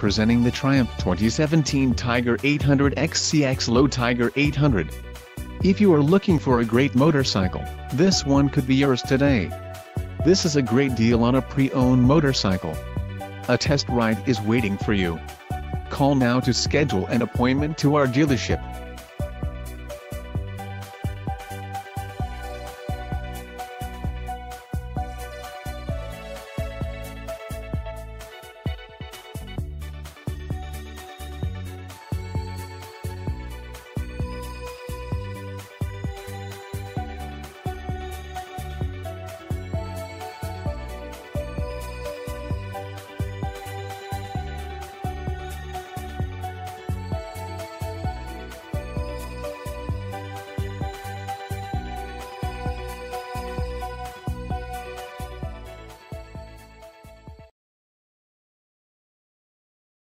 presenting the Triumph 2017 Tiger 800 XCx Low Tiger 800. If you are looking for a great motorcycle, this one could be yours today. This is a great deal on a pre-owned motorcycle. A test ride is waiting for you. Call now to schedule an appointment to our dealership.